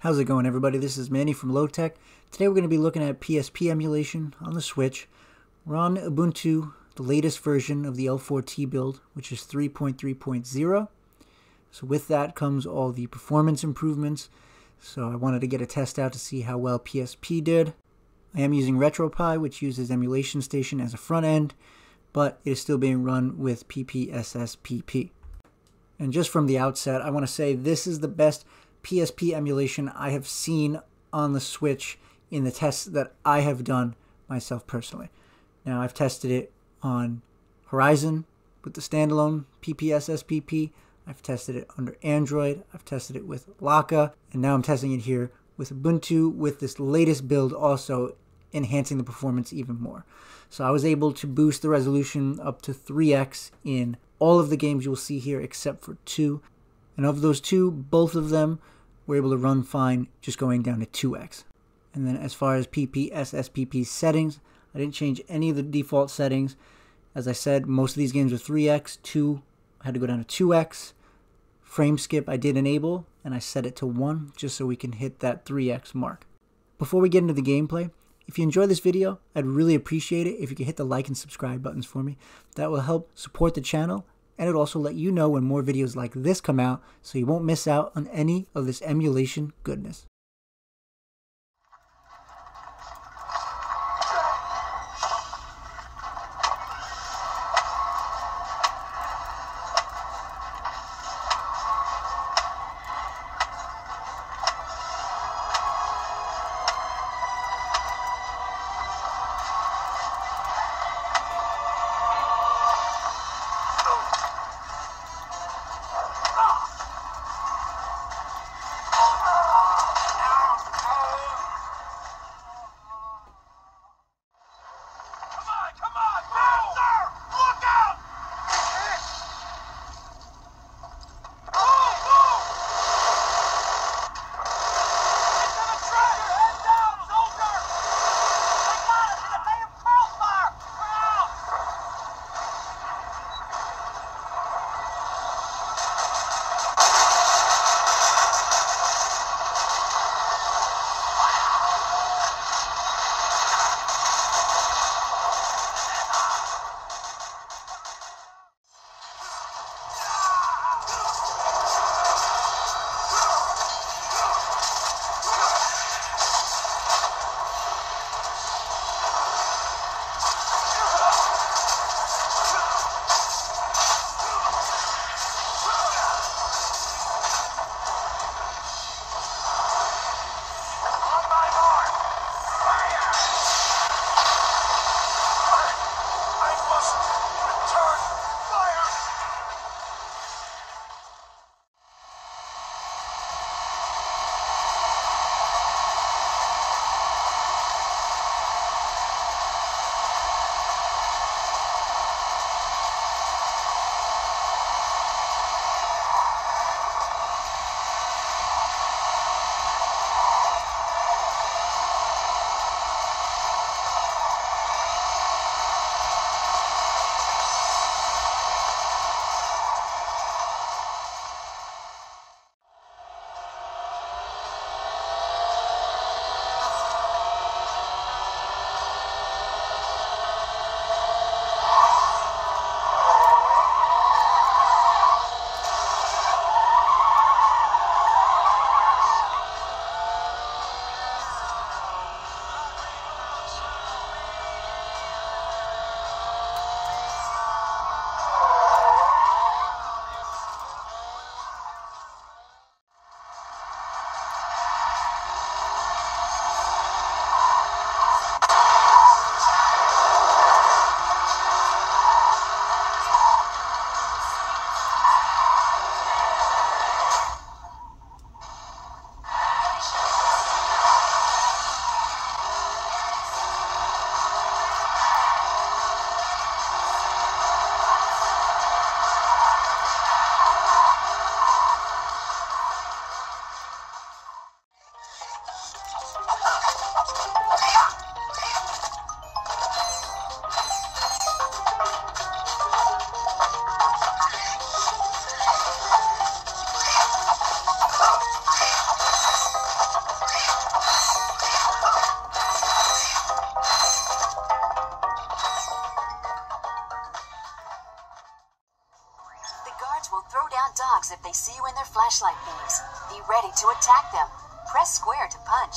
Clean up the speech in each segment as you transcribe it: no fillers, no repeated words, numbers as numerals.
How's it going, everybody? This is Manny from Low Tech. Today we're going to be looking at PSP emulation on the Switch. We're on Ubuntu, the latest version of the L4T build, which is 3.3.0. So with that comes all the performance improvements. So I wanted to get a test out to see how well PSP did. I am using RetroPie, which uses emulationstation as a front end, but it is still being run with PPSSPP. And just from the outset, I want to say this is the best PSP emulation I have seen on the Switch in the tests that I have done myself personally. Now, I've tested it on Horizon with the standalone PPSSPP. I've tested it under Android. I've tested it with Lakka. And now I'm testing it here with Ubuntu with this latest build, also enhancing the performance even more. So I was able to boost the resolution up to 3x in all of the games you'll see here except for two. And of those two, both of them were able to run fine, just going down to 2x. And then as far as PPSSPP settings, I didn't change any of the default settings. As I said, most of these games are 3x, 2, I had to go down to 2x. Frame skip I did enable, and I set it to 1, just so we can hit that 3x mark. Before we get into the gameplay, if you enjoy this video, I'd really appreciate it if you could hit the like and subscribe buttons for me. That will help support the channel, and it'll also let you know when more videos like this come out, so you won't miss out on any of this emulation goodness. charge will throw down dogs if they see you in their flashlight beams. Be ready to attack them. Press square to punch.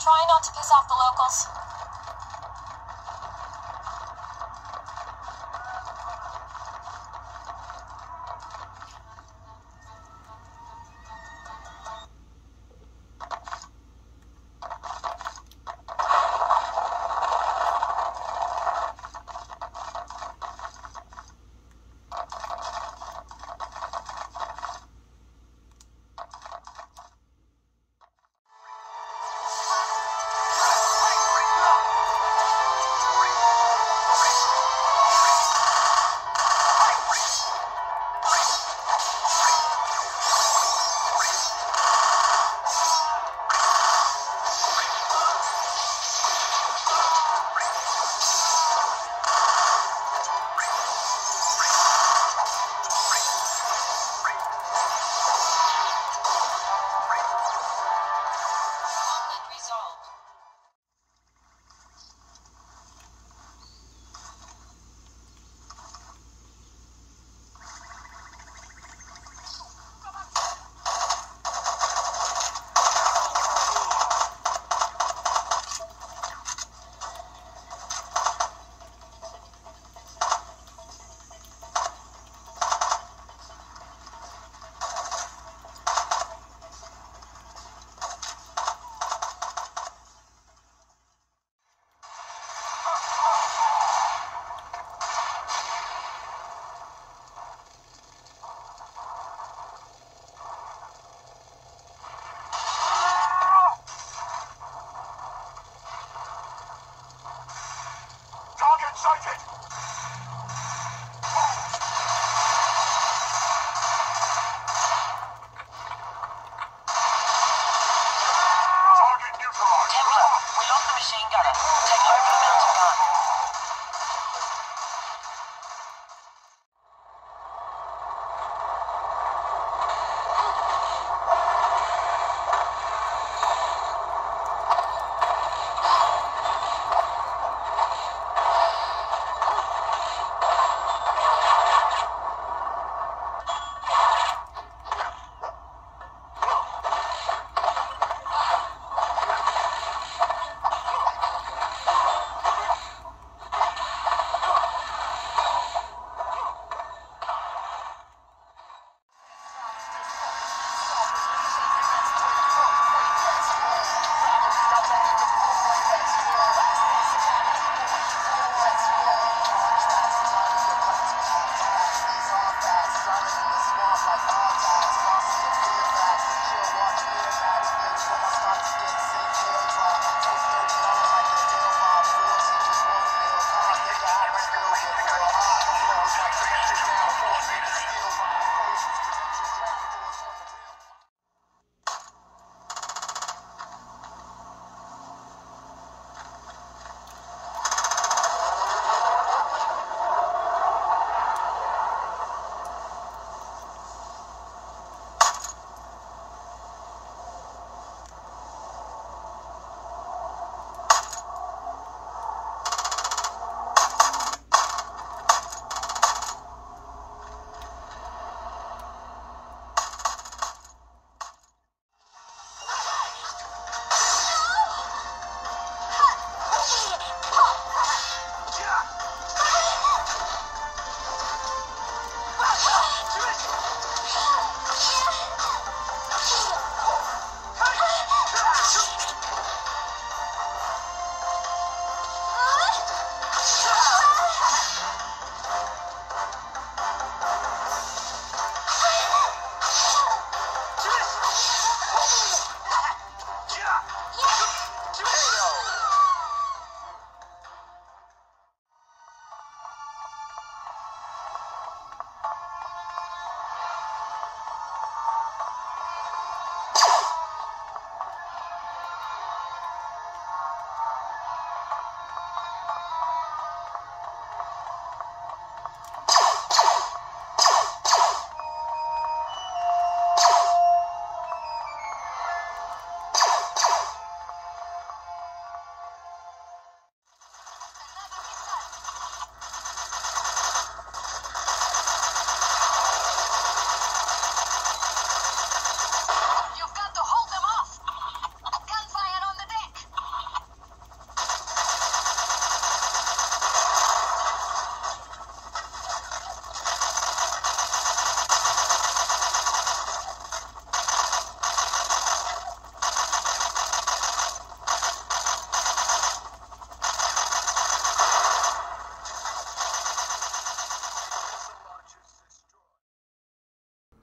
Try not to piss off the locals.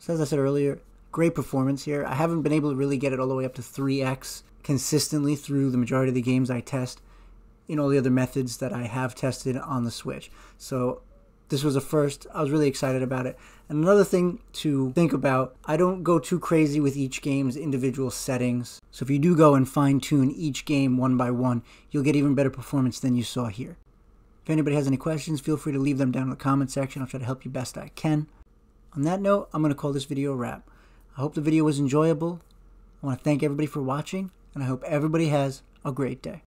So as I said earlier, great performance here. I haven't been able to really get it all the way up to 3x consistently through the majority of the games I test in all the other methods that I have tested on the Switch. So this was a first. I was really excited about it. And another thing to think about, I don't go too crazy with each game's individual settings. So if you do go and fine-tune each game one by one, you'll get even better performance than you saw here. If anybody has any questions, feel free to leave them down in the comment section. I'll try to help you best I can. On that note, I'm going to call this video a wrap. I hope the video was enjoyable. I want to thank everybody for watching, and I hope everybody has a great day.